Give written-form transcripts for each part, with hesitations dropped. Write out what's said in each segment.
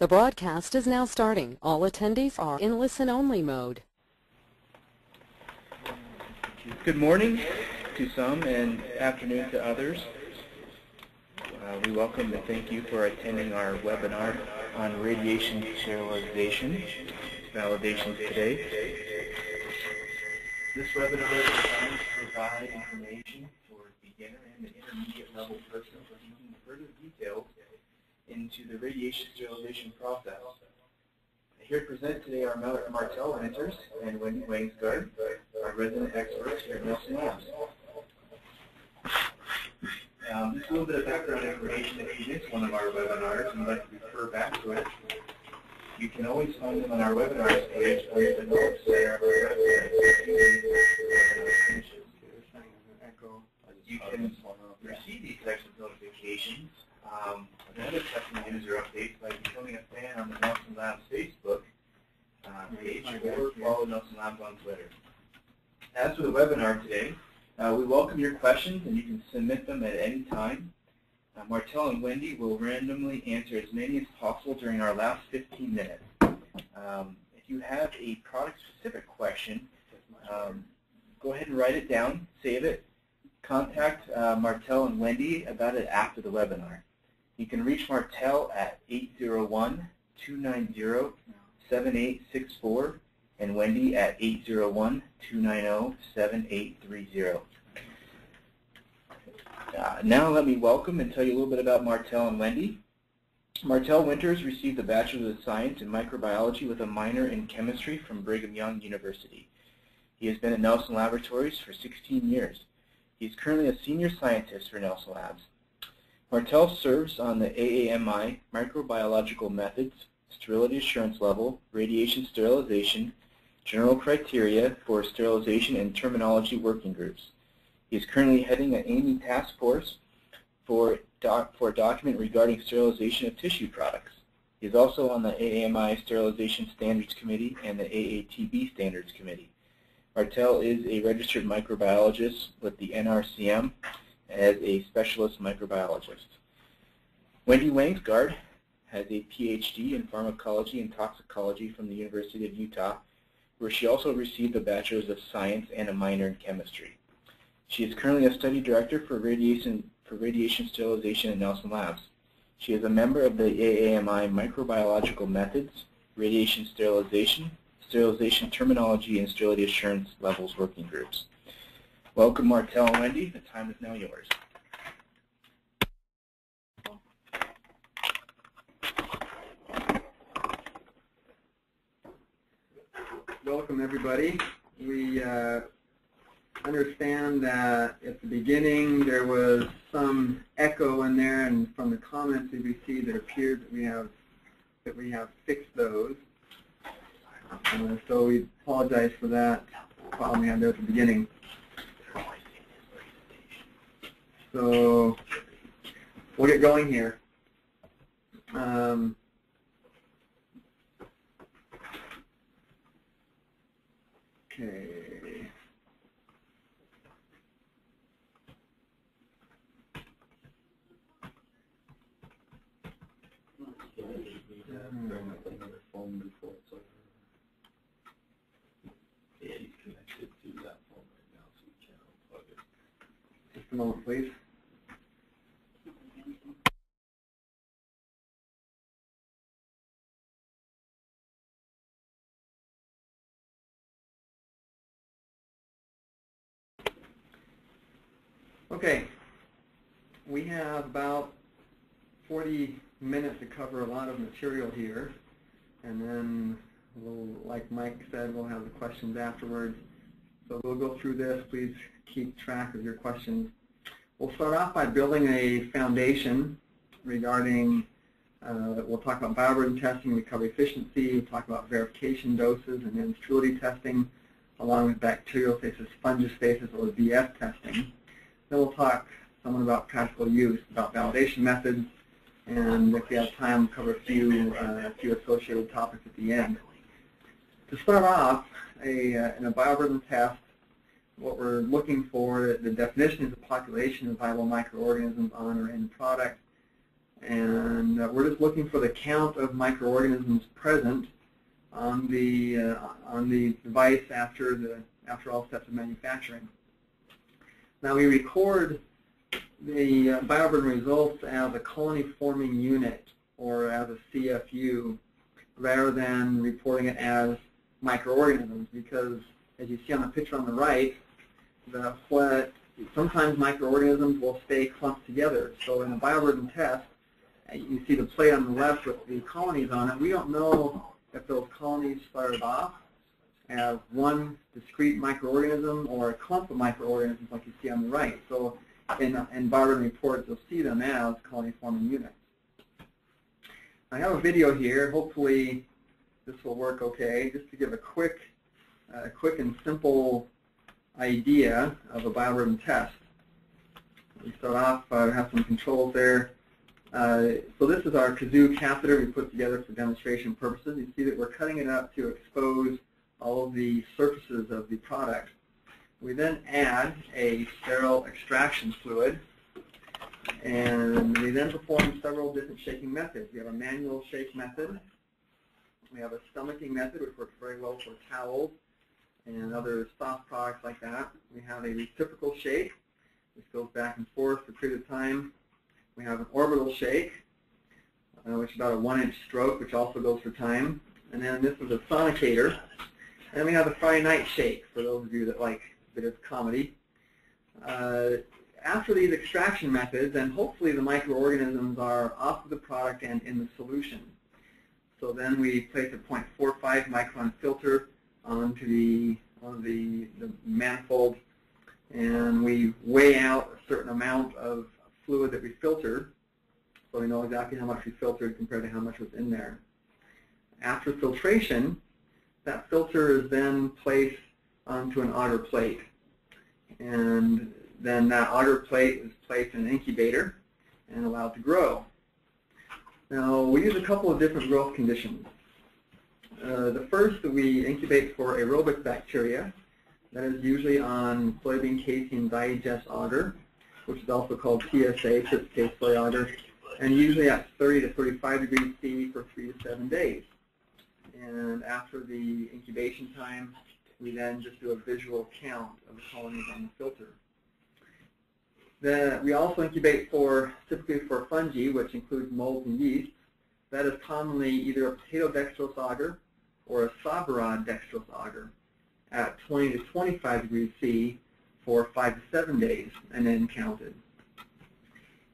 The broadcast is now starting. All attendees are in listen-only mode. Good morning to some and afternoon to others. We welcome and thank you for attending our webinar on radiation sterilization validation today. This webinar is designed to provide information for beginner and intermediate level persons seeking further details into the radiation sterilization process. Here to present today are Martell Winters and Wendy Wangsgaard, our resident experts here at Nelson Labs. Just a little bit of background information. If you missed one of our webinars and would like to refer back to it, you can always find them on our webinars page or the notes there. You can receive these types of notifications. And other testing user updates by becoming a fan on the Nelson Labs Facebook page or follow Nelson Labs on Twitter. As for the webinar today, we welcome your questions and you can submit them at any time. Martell and Wendy will randomly answer as many as possible during our last 15 minutes. If you have a product-specific question, go ahead and write it down, save it, contact Martell and Wendy about it after the webinar. You can reach Martell at 801-290-7864 and Wendy at 801-290-7830. Now let me welcome and tell you a little bit about Martell and Wendy. Martell Winters received a Bachelor of Science in Microbiology with a minor in Chemistry from Brigham Young University. He has been at Nelson Laboratories for 16 years. He is currently a senior scientist for Nelson Labs. Martell serves on the AAMI, Microbiological Methods, Sterility Assurance Level, Radiation Sterilization, General Criteria for Sterilization and Terminology Working Groups. He is currently heading an AAMI task force for a document regarding sterilization of tissue products. He is also on the AAMI Sterilization Standards Committee and the AATB Standards Committee. Martell is a registered microbiologist with the NRCM as a specialist microbiologist. Wendy Wangsgaard has a PhD in pharmacology and toxicology from the University of Utah, where she also received a bachelor's of science and a minor in chemistry. She is currently a study director for radiation sterilization at Nelson Labs. She is a member of the AAMI Microbiological Methods, Radiation Sterilization, Sterilization Terminology, and Sterility Assurance Levels Working Groups. Welcome, Martell and Wendy. The time is now yours. Welcome, everybody. We understand that at the beginning there was some echo in there, and from the comments that we see, that appears that we have fixed those. And so we apologize for that problem we had there at the beginning. So we'll get going here. Okay. Yeah, he's connected to that phone right now, so we can't unplug it. Just a moment, please. Okay, we have about 40 minutes to cover a lot of material here, and then, like Mike said, we'll have the questions afterwards. So we'll go through this. Please keep track of your questions. We'll start off by building a foundation regarding, we'll talk about bioburden testing, recovery efficiency, we'll talk about verification doses, and then sterility testing, along with bacteriophages, fungicipaces, or BF testing. Then we'll talk somewhat about practical use, about validation methods, and if we have time, we'll cover a few associated topics at the end. To start off, in a bioburden test, what we're looking for, the definition is a population of viable microorganisms on or in product. and we're just looking for the count of microorganisms present on the device after after all steps of manufacturing. Now we record the bioburden results as a colony-forming unit or as a CFU rather than reporting it as microorganisms, because as you see on the picture on the right, sometimes microorganisms will stay clumped together. So in a bioburden test, you see the plate on the left with the colonies on it. We don't know if those colonies started off as one discrete microorganism or a clump of microorganisms like you see on the right. So in bioburden reports, you'll see them as colony-forming units. I have a video here. Hopefully this will work okay, just to give a quick and simple idea of a bioburden test. We start off, I have some controls there. So this is our kazoo catheter we put together for demonstration purposes. You see that we're cutting it up to expose all of the surfaces of the product. We then add a sterile extraction fluid, and we then perform several different shaking methods. We have a manual shake method. We have a stomaching method, which works very well for towels and other soft products like that. We have a reciprocal shake. This goes back and forth for a period of time. We have an orbital shake, which is about a 1-inch stroke, which also goes for time. And then this is a sonicator. And we have the Friday night shake, for those of you that like a bit of comedy. After these extraction methods, and hopefully the microorganisms are off of the product and in the solution. So then we place a 0.45 micron filter onto the manifold, and we weigh out a certain amount of fluid that we filtered, so we know exactly how much we filtered compared to how much was in there. After filtration, that filter is then placed onto an auger plate, and then that auger plate is placed in an incubator and allowed to grow. Now, we use a couple of different growth conditions. The first, we incubate for aerobic bacteria. That is usually on soybean casein digest auger, which is also called TSA, tryptase case soy auger, and usually at 30 to 35 degrees C for 3 to 7 days. And after the incubation time, we then just do a visual count of the colonies on the filter. Then we also incubate typically for fungi, which includes molds and yeast. That is commonly either a potato dextrose auger or a sobrod dextrose auger at 20 to 25 degrees C for 5 to 7 days and then counted.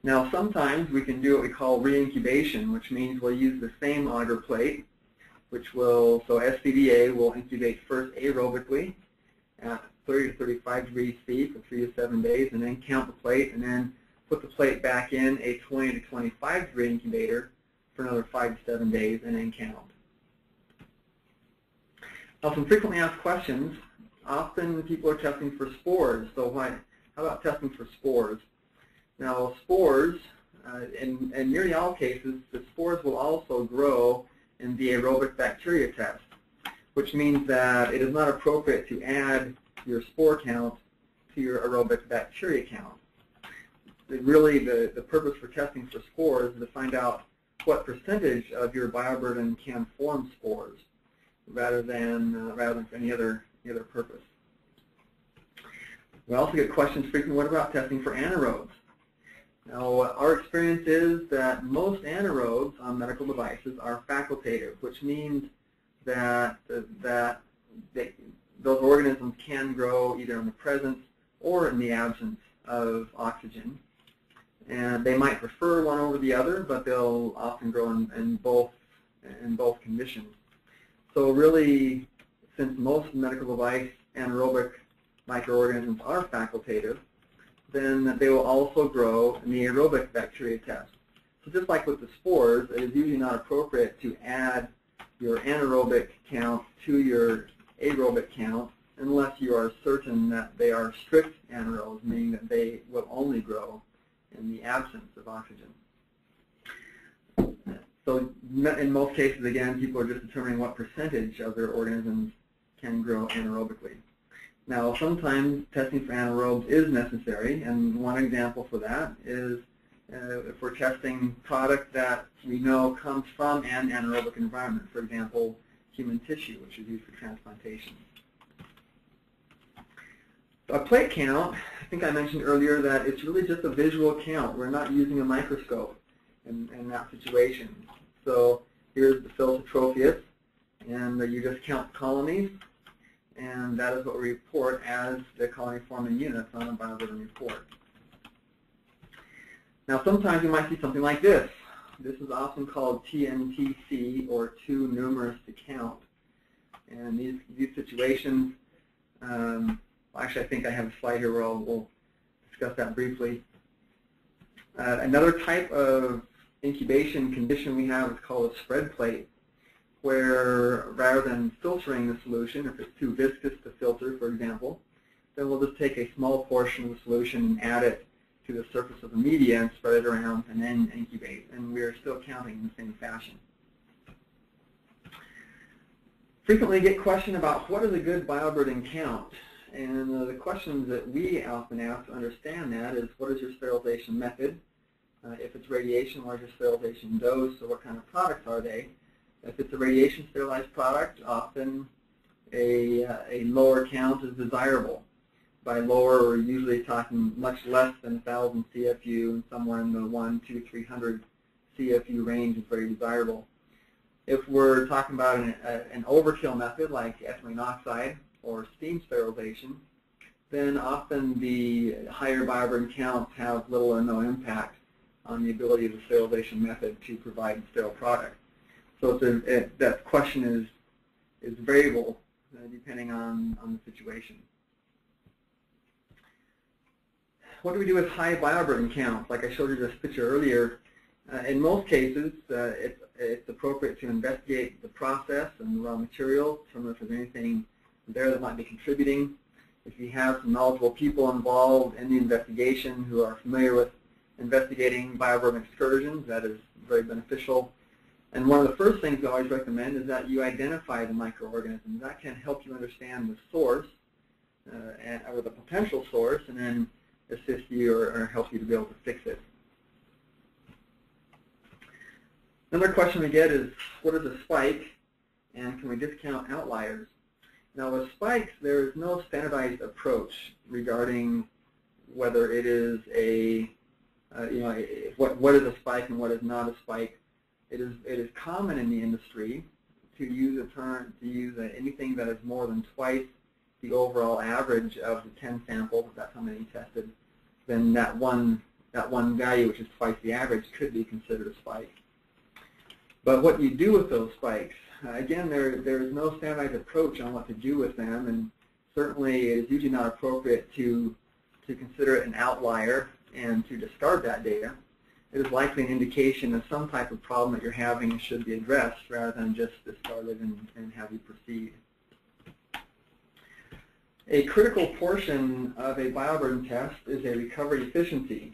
Now sometimes we can do what we call re-incubation, which means we'll use the same auger plate, which will, so SCDA will incubate first aerobically at 30 to 35 degrees C for 3 to 7 days and then count the plate and then put the plate back in a 20 to 25 degree incubator for another 5 to 7 days and then count. Now, some frequently asked questions. Often people are testing for spores, so how about testing for spores? Now spores, in nearly all cases, the spores will also grow in the aerobic bacteria test, which means that it is not appropriate to add your spore count to your aerobic bacteria count. Really, the purpose for testing for spores is to find out what percentage of your bioburden can form spores, rather than for any other purpose. We also get questions frequently, what about testing for anaerobes? Now, our experience is that most anaerobes on medical devices are facultative, which means that those organisms can grow either in the presence or in the absence of oxygen. And they might prefer one over the other, but they'll often grow in both conditions. So really, since most medical device anaerobic microorganisms are facultative, then they will also grow in the aerobic bacteria test. So just like with the spores, it is usually not appropriate to add your anaerobic count to your aerobic count unless you are certain that they are strict anaerobes, meaning that they will only grow in the absence of oxygen. So in most cases, again, people are just determining what percentage of their organisms can grow anaerobically. Now, sometimes testing for anaerobes is necessary, and one example for that is if we're testing product that we know comes from an anaerobic environment, for example, human tissue, which is used for transplantation. A plate count, I think I mentioned earlier that it's really just a visual count. We're not using a microscope in that situation. So here's the Philotrophius, and you just count colonies, and that is what we report as the colony-forming units on a biologist report. Now sometimes you might see something like this. This is often called TNTC, or too numerous to count. And these situations, actually I think I have a slide here where we'll discuss that briefly. Another type of incubation condition we have is called a spread plate, where rather than filtering the solution, if it's too viscous to filter, for example, then we'll just take a small portion of the solution and add it to the surface of the media and spread it around and then incubate. And we're still counting in the same fashion. Frequently get questioned about what is a good biobirding count. And the questions that we often ask to understand that is, what is your sterilization method? If it's radiation, what is your sterilization dose? So what kind of products are they? If it's a radiation sterilized product, often a lower count is desirable. By lower, we're usually talking much less than 1,000 CFU, and somewhere in the 100 to 300 CFU range is very desirable. If we're talking about an overkill method like ethylene oxide or steam sterilization, then often the higher bioburden counts have little or no impact on the ability of the sterilization method to provide sterile product. So that question is variable depending on the situation. What do we do with high bioburden counts? Like I showed you this picture earlier, in most cases it's appropriate to investigate the process and the raw materials to determine if there's anything there that might be contributing. If you have some knowledgeable people involved in the investigation who are familiar with investigating bioburden excursions, that is very beneficial. And one of the first things we always recommend is that you identify the microorganisms. That can help you understand the source or the potential source, and then assist you or help you to be able to fix it. Another question we get is, what is a spike, and can we discount outliers? Now with spikes, there is no standardized approach regarding whether it is what is a spike and what is not a spike. It is common in the industry to use anything that is more than twice the overall average of the 10 samples, if that's how many tested, then that one value, which is twice the average, could be considered a spike. But what you do with those spikes, again, there is no standardized approach on what to do with them, and certainly it is usually not appropriate to consider it an outlier and to discard that data. It is likely an indication of some type of problem that you're having and should be addressed rather than just discarded and have you proceed. A critical portion of a bioburden test is a recovery efficiency.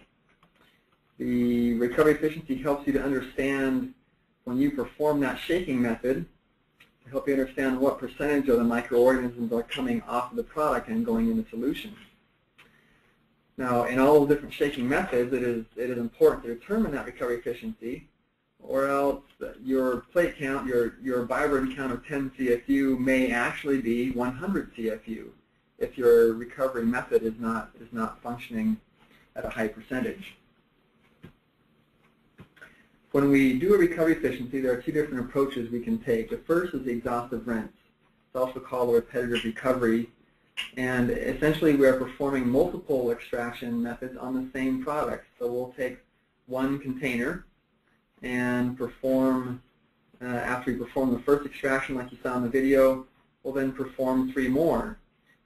The recovery efficiency helps you to understand, when you perform that shaking method, to help you understand what percentage of the microorganisms are coming off of the product and going into solution. Now, in all different shaking methods, it is important to determine that recovery efficiency, or else your plate count, your bioburden count of 10 CFU may actually be 100 CFU. If your recovery method is not functioning at a high percentage. When we do a recovery efficiency, there are two different approaches we can take. The first is the exhaustive rinse. It's also called a repetitive recovery. And essentially we are performing multiple extraction methods on the same product. So we'll take one container and perform, after we perform the first extraction like you saw in the video, we'll then perform three more.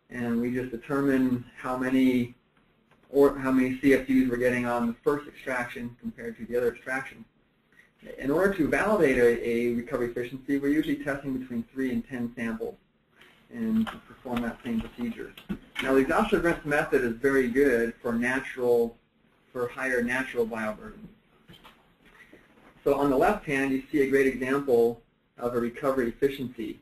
And we just determine how many CFUs we're getting on the first extraction compared to the other extraction. In order to validate a recovery efficiency, we're usually testing between 3 and 10 samples and perform that same procedure. Now the exhaustive rinse method is very good for higher natural bioburden. So on the left hand, you see a great example of a recovery efficiency.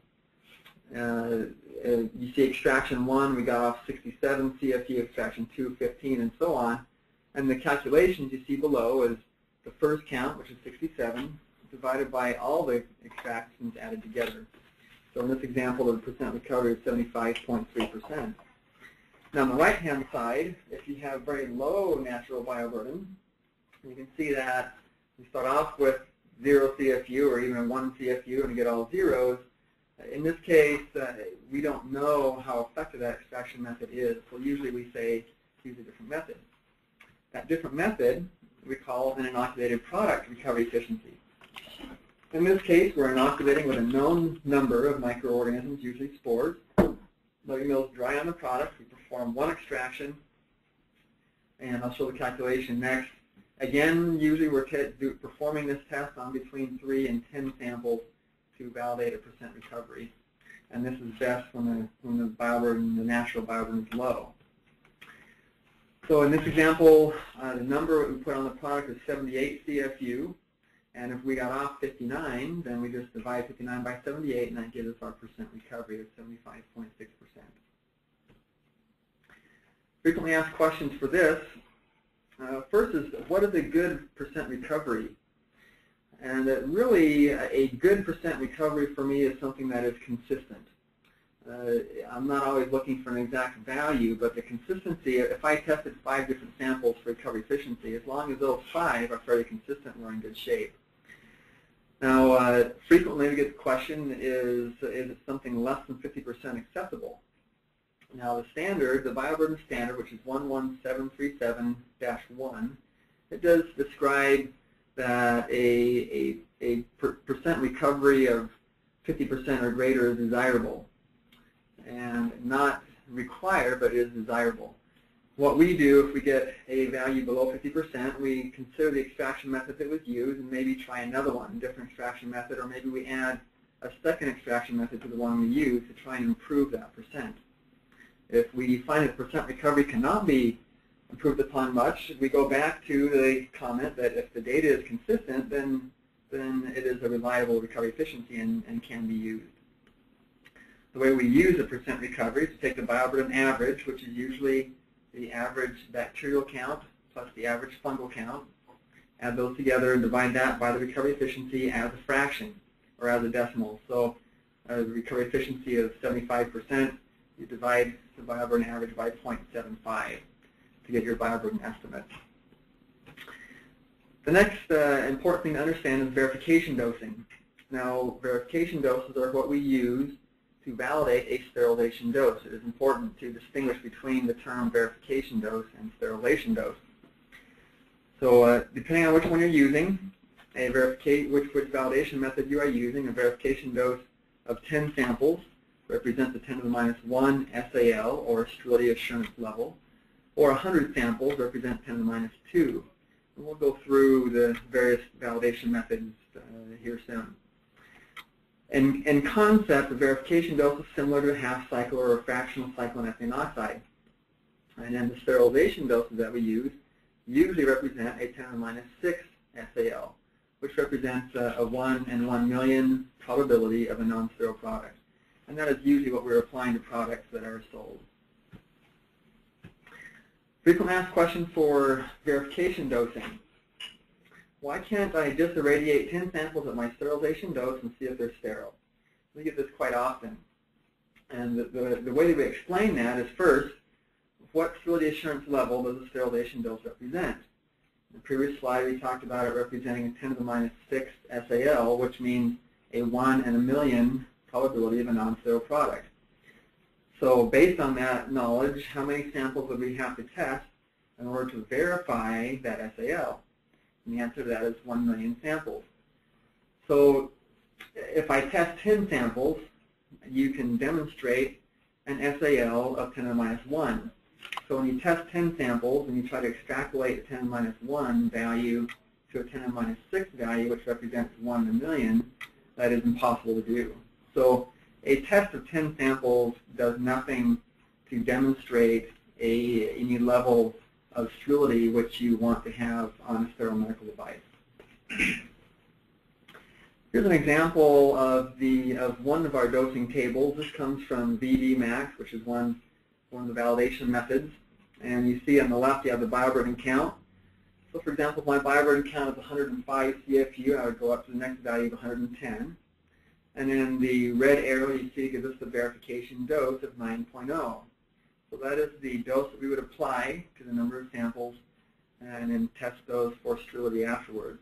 You see extraction 1, we got off 67 CFU, extraction 2, 15, and so on. And the calculations you see below is the first count, which is 67, divided by all the extractions added together. So in this example, the percent recovery is 75.3%. Now on the right-hand side, if you have very low natural bioburden, you can see that you start off with 0 CFU or even 1 CFU and you get all zeros. In this case, we don't know how effective that extraction method is, so usually we say use a different method. That different method we call an inoculated product recovery efficiency. In this case, we're inoculating with a known number of microorganisms, usually spores. Letting those dry on the product, we perform one extraction, and I'll show the calculation next. Again, usually we're performing this test on between 3 and 10 samples to validate a percent recovery. And this is best when the bioburden, the natural bioburden is low. So in this example, the number we put on the product is 78 CFU. And if we got off 59, then we just divide 59 by 78, and that gives us our percent recovery of 75.6%. Frequently asked questions for this. First is, what is a good percent recovery? And that really, a good percent recovery for me is something that is consistent. I'm not always looking for an exact value, but the consistency, if I tested 5 different samples for recovery efficiency, as long as those 5 are fairly consistent, we're in good shape. Now, frequently we get the question, is it something less than 50% accessible? Now the standard, the bioburden standard, which is 11737-1, it does describe that a percent recovery of 50% or greater is desirable. And not required, but is desirable. What we do, if we get a value below 50%, we consider the extraction method that was used and maybe try another one, different extraction method, or maybe we add a second extraction method to the one we used to try and improve that percent. If we find that percent recovery cannot be improved upon much, we go back to the comment that if the data is consistent, then it is a reliable recovery efficiency and can be used. The way we use a percent recovery is to take the bioburden average, which is usually the average bacterial count plus the average fungal count, add those together and divide that by the recovery efficiency as a fraction or as a decimal. So the recovery efficiency is 75%. You divide the bioburden average by 0.75 to get your bioburden estimate. The next important thing to understand is verification dosing. Now, verification doses are what we use to validate a sterilization dose. It is important to distinguish between the term verification dose and sterilization dose. So depending on which one you're using, which validation method you are using, a verification dose of 10 samples represents a 10⁻⁻1 SAL, or sterility assurance level, or 100 samples represent 10⁻². And we'll go through the various validation methods here soon. In concept, the verification dose is similar to a half cycle or a fractional cycle in ethylene oxide. And then the sterilization doses that we use usually represent a 10⁻⁶ SAL, which represents a 1 in 1 million probability of a non-sterile product. And that is usually what we're applying to products that are sold. Frequently asked question for verification dosing. Why can't I just irradiate 10 samples at my sterilization dose and see if they're sterile? We get this quite often. And the way that we explain that is, first, what sterility assurance level does the sterilization dose represent? In the previous slide, we talked about it representing a 10⁻⁶ SAL, which means a 1 in a million probability of a non-sterile product. So based on that knowledge, how many samples would we have to test in order to verify that SAL? And the answer to that is 1 million samples. So if I test 10 samples, you can demonstrate an SAL of 10⁻⁻1. So when you test 10 samples and you try to extrapolate a 10⁻⁻1 value to a 10⁻⁶ value, which represents 1 in a million, that is impossible to do. So a test of 10 samples does nothing to demonstrate any level of sterility which you want to have on a sterile medical device. Here's an example of one of our dosing tables. This comes from VDmax, which is one of the validation methods. And you see on the left you have the bioburden count, So for example, my bioburden count is 105 CFU. I would go up to the next value of 110. And then the red arrow you see gives us the verification dose of 9.0. So that is the dose that we would apply to the number of samples and then test those for sterility afterwards.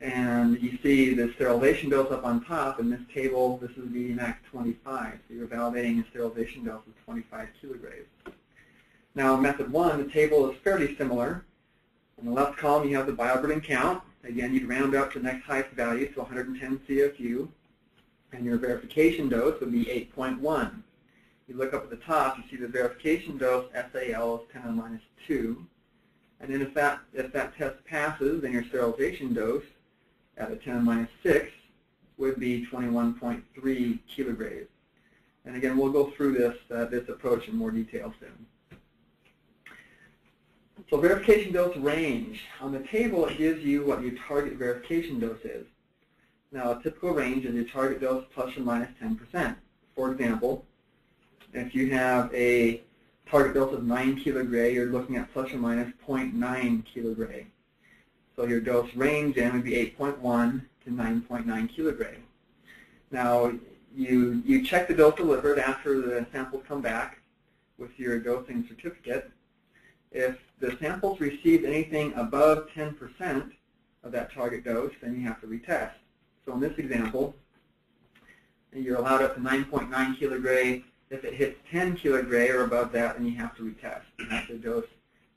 And you see the sterilization dose up on top. In this table, this is VDmax 25. So you're validating a sterilization dose of 25 kilograys. Now, method one, the table is fairly similar. In the left column, you have the bioburden count. Again, you'd round up to the next highest value, so 110 CFU. And your verification dose would be 8.1. You look up at the top, you see the verification dose, SAL, is 10 to the minus 2. And then if that test passes, then your sterilization dose at a 10 to the minus 6 would be 21.3 kilograys. And again, we'll go through this approach in more detail soon. So verification dose range. On the table, it gives you what your target verification dose is. Now, a typical range is your target dose plus or minus 10%. For example, if you have a target dose of 9 kilogray, you're looking at plus or minus 0.9 kilogray. So your dose range then would be 8.1 to 9.9 kilogray. Now, you check the dose delivered after the samples come back with your dosing certificate. If the samples receive anything above 10% of that target dose, then you have to retest. So in this example, you're allowed up to 9.9 kilogray. If it hits 10 kilogray or above that, then you have to retest. You have to dose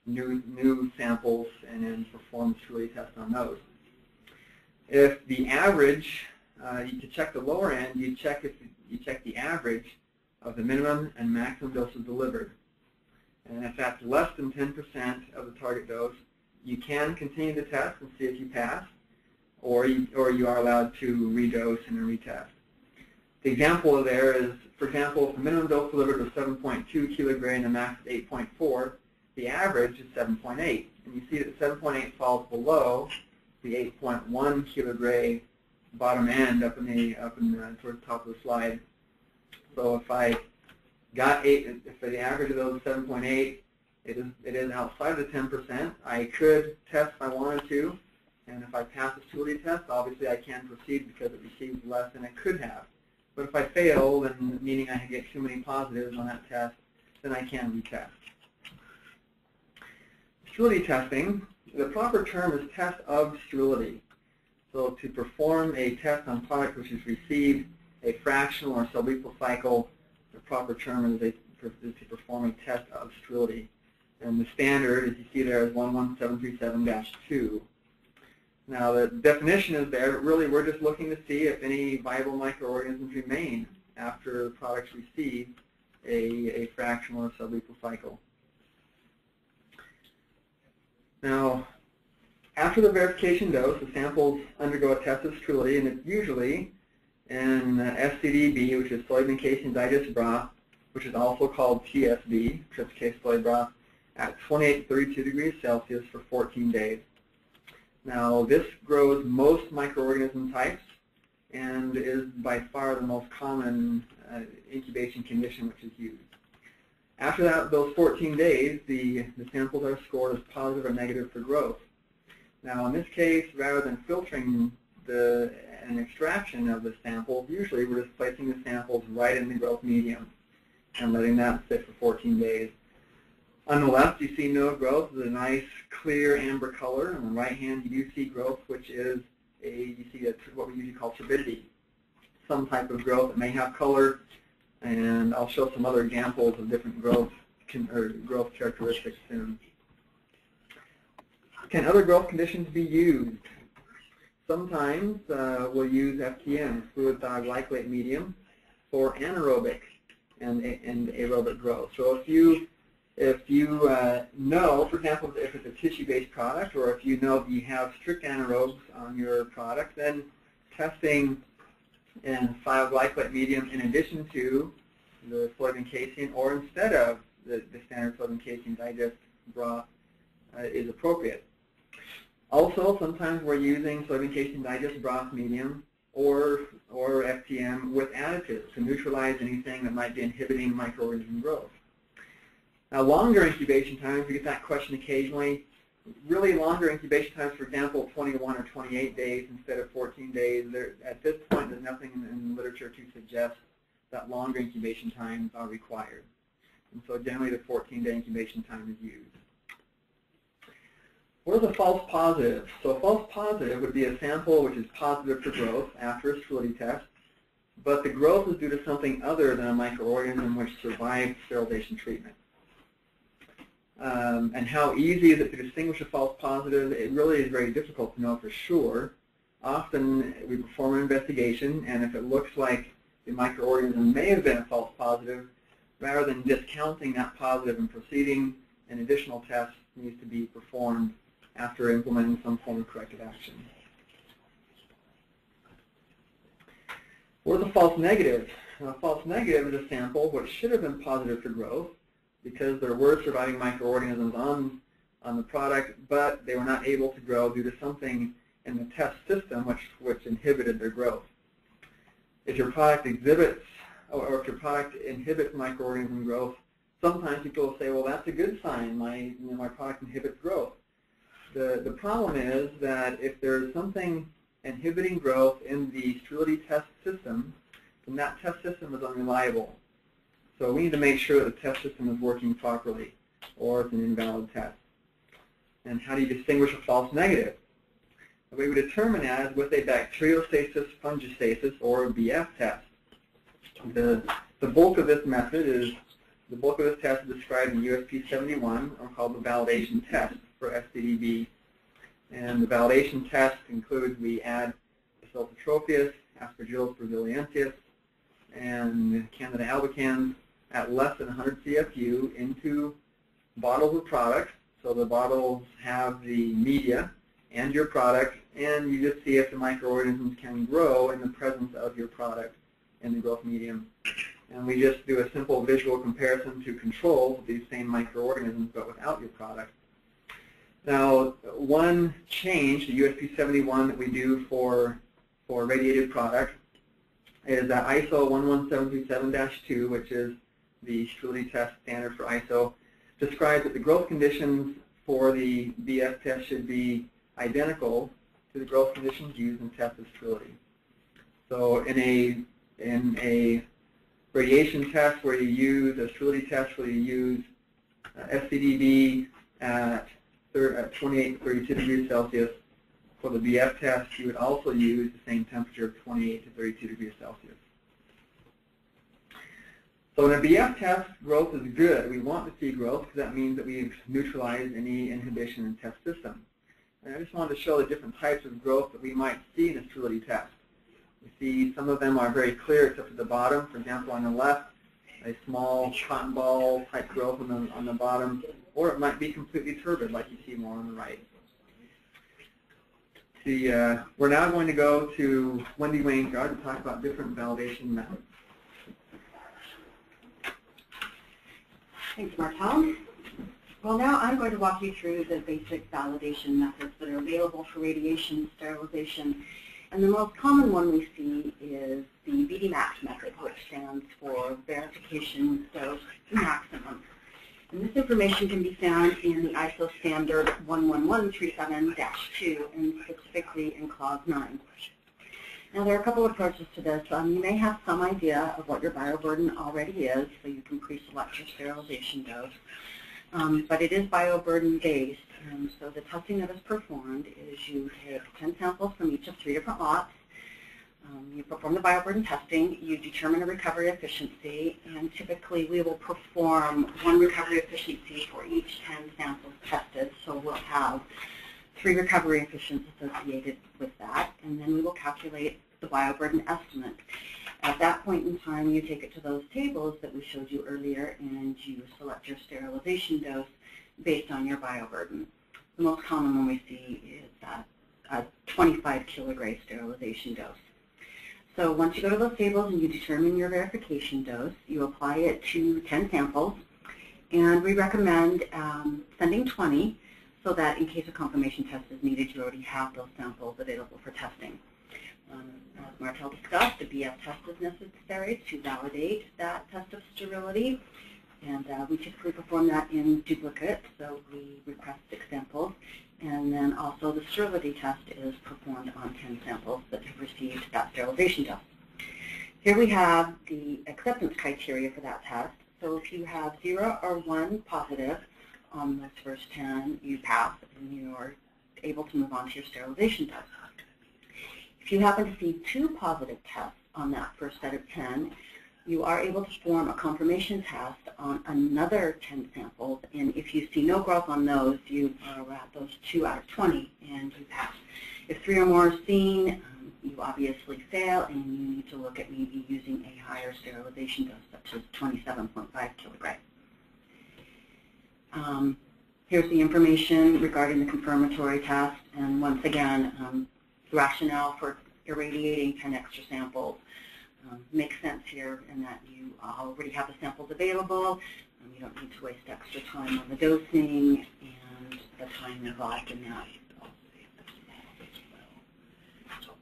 new samples and then perform a sterility test on those. If the average, you can check the lower end. You check the average of the minimum and maximum doses delivered. And if that's less than 10% of the target dose, you can continue the test and see if you pass, or you are allowed to redose and retest. The example there is, for example, if the minimum dose delivered was 7.2 kilogray and the max is 8.4, the average is 7.8. And you see that 7.8 falls below the 8.1 kilogray bottom end up in the towards the top of the slide. So if I got 8, if the average of those is 7.8, it is outside of the 10%. I could test if I wanted to, and if I pass the sterility test, obviously I can proceed because it received less than it could have. But if I fail, then meaning I get too many positives on that test, then I can retest. Sterility testing, the proper term is test of sterility. So to perform a test on product which has received a fractional or sublethal cycle, the proper term is to perform a test of sterility. And the standard, as you see there, is 11737-2. Now, the definition is there, but really we're just looking to see if any viable microorganisms remain after the products receive a fractional or sublethal cycle. Now, after the verification dose, the samples undergo a test of sterility, and it's usually in SCDB, which is soybean casein digest broth, which is also called TSB, tryptase soy broth, at 28 to 32 degrees Celsius for 14 days. Now, this grows most microorganism types and is by far the most common incubation condition which is used. After that, those 14 days, the samples are scored as positive or negative for growth. Now, in this case, rather than filtering an extraction of the samples, usually we're just placing the samples right in the growth medium and letting that sit for 14 days. On the left, you see no growth with a nice clear amber color. On the right hand, you do see growth, which is what we usually call turbidity, some type of growth that may have color. And I'll show some other examples of different growth characteristics soon. Can other growth conditions be used? Sometimes we'll use FTM, fluid thioglycolate medium, for anaerobic and aerobic growth. So if you know, for example, if it's a tissue-based product, or if you know that you have strict anaerobes on your product, then testing in thioglycolate medium in addition to the soybean casein or instead of the standard soybean casein digest broth is appropriate. Also, sometimes we're using soybean casein digest broth medium or FTM with additives to neutralize anything that might be inhibiting microorganism growth. Now, longer incubation times, we get that question occasionally. really longer incubation times, for example, 21 or 28 days instead of 14 days. There, at this point, there's nothing in the literature to suggest that longer incubation times are required. And so generally, the 14-day incubation time is used. What are the false positives? So a false positive would be a sample which is positive for growth after a sterility test, but the growth is due to something other than a microorganism which survived sterilization treatment. And how easy is it to distinguish a false positive? It really is very difficult to know for sure. Often we perform an investigation, and if it looks like the microorganism may have been a false positive, rather than discounting that positive and proceeding, an additional test needs to be performed after implementing some form of corrective action. What are the false negatives? A false negative is a sample which should have been positive for growth, because there were surviving microorganisms on the product, but they were not able to grow due to something in the test system which inhibited their growth. If your product exhibits, or if your product inhibits microorganism growth, sometimes people will say, well, that's a good sign, my product inhibits growth. The problem is that if there's something inhibiting growth in the sterility test system, then that test system is unreliable. So we need to make sure that the test system is working properly, or it's an invalid test. And how do you distinguish a false negative? The way we determine that is with a bacteriostasis fungistasis, or BF test. The bulk of this method is, the bulk of this test is described in USP 71, or called the validation test for STDB. And the validation test includes, we add Acyltotrophius, Aspergillus brasiliensis, and Candida albicans at less than 100 CFU into bottles of products. So the bottles have the media and your product, and you just see if the microorganisms can grow in the presence of your product in the growth medium. And we just do a simple visual comparison to control these same microorganisms but without your product. Now, one change to USP 71 that we do for radiated product is that ISO 11737-2, which is the sterility test standard for ISO, describes that the growth conditions for the BF test should be identical to the growth conditions used in test of sterility. So in a radiation test where you use, a sterility test where you use STDB at 28 to 32 degrees Celsius, for the BF test, you would also use the same temperature of 28 to 32 degrees Celsius. So in a BF test, growth is good. We want to see growth because that means that we've neutralized any inhibition in the test system. And I just wanted to show the different types of growth that we might see in a sterility test. We see some of them are very clear except at the bottom. For example, on the left, a small cotton ball type growth on the bottom, or it might be completely turbid like you see more on the right. We're now going to go to Wendy Wangsgaard to talk about different validation methods. Thanks, Martell. Well, now I'm going to walk you through the basic validation methods that are available for radiation sterilization. And the most common one we see is the VDmax method, which stands for Verification Dose Maximum. And this information can be found in the ISO standard 11137-2, and specifically in clause 9. Now, there are a couple of approaches to this. You may have some idea of what your bioburden already is, so you can pre-select your sterilization dose. But it is bioburden based, and so the testing that is performed is you take 10 samples from each of 3 different lots. You perform the bioburden testing, you determine a recovery efficiency, and typically we will perform one recovery efficiency for each 10 samples tested, so we'll have 3 recovery efficiencies associated with that, and then we will calculate the bioburden estimate. At that point in time, you take it to those tables that we showed you earlier, and you select your sterilization dose based on your bioburden. The most common one we see is a 25 kilogray sterilization dose. So once you go to those tables and you determine your verification dose, you apply it to 10 samples, and we recommend sending 20 so that in case a confirmation test is needed, you already have those samples available for testing. As Martell discussed, the BF test is necessary to validate that test of sterility, And we typically perform that in duplicate, so we request 6 samples. And then also the sterility test is performed on 10 samples that have received that sterilization dose. Here we have the acceptance criteria for that test. So if you have 0 or 1 positive on those first 10, you pass and you are able to move on to your sterilization test. If you happen to see 2 positive tests on that first set of 10, you are able to perform a confirmation test on another 10 samples, and if you see no growth on those, you are at those 2 out of 20 and you pass. If 3 or more are seen, you obviously fail, and you need to look at maybe using a higher sterilization dose, such as 27.5 kilograms. Here's the information regarding the confirmatory test, and once again, the rationale for irradiating 10 extra samples makes sense here in that you already have the samples available, you don't need to waste extra time on the dosing and the time involved in that.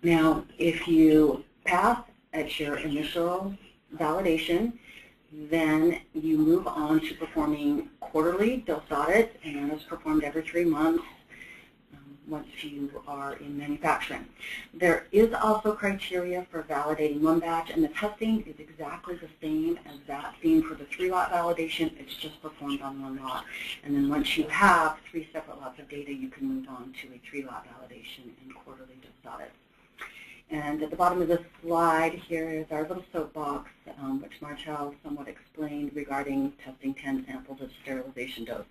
Now, if you pass at your initial validation, then you move on to performing quarterly dose audits, and it's performed every 3 months once you are in manufacturing. There is also criteria for validating 1 batch, and the testing is exactly the same as that seen for the 3-lot validation. It's just performed on 1 lot. And then once you have 3 separate lots of data, you can move on to a 3-lot validation and quarterly dose audits. And at the bottom of this slide, here is our little soapbox, which Martell somewhat explained regarding testing 10 samples of sterilization dose.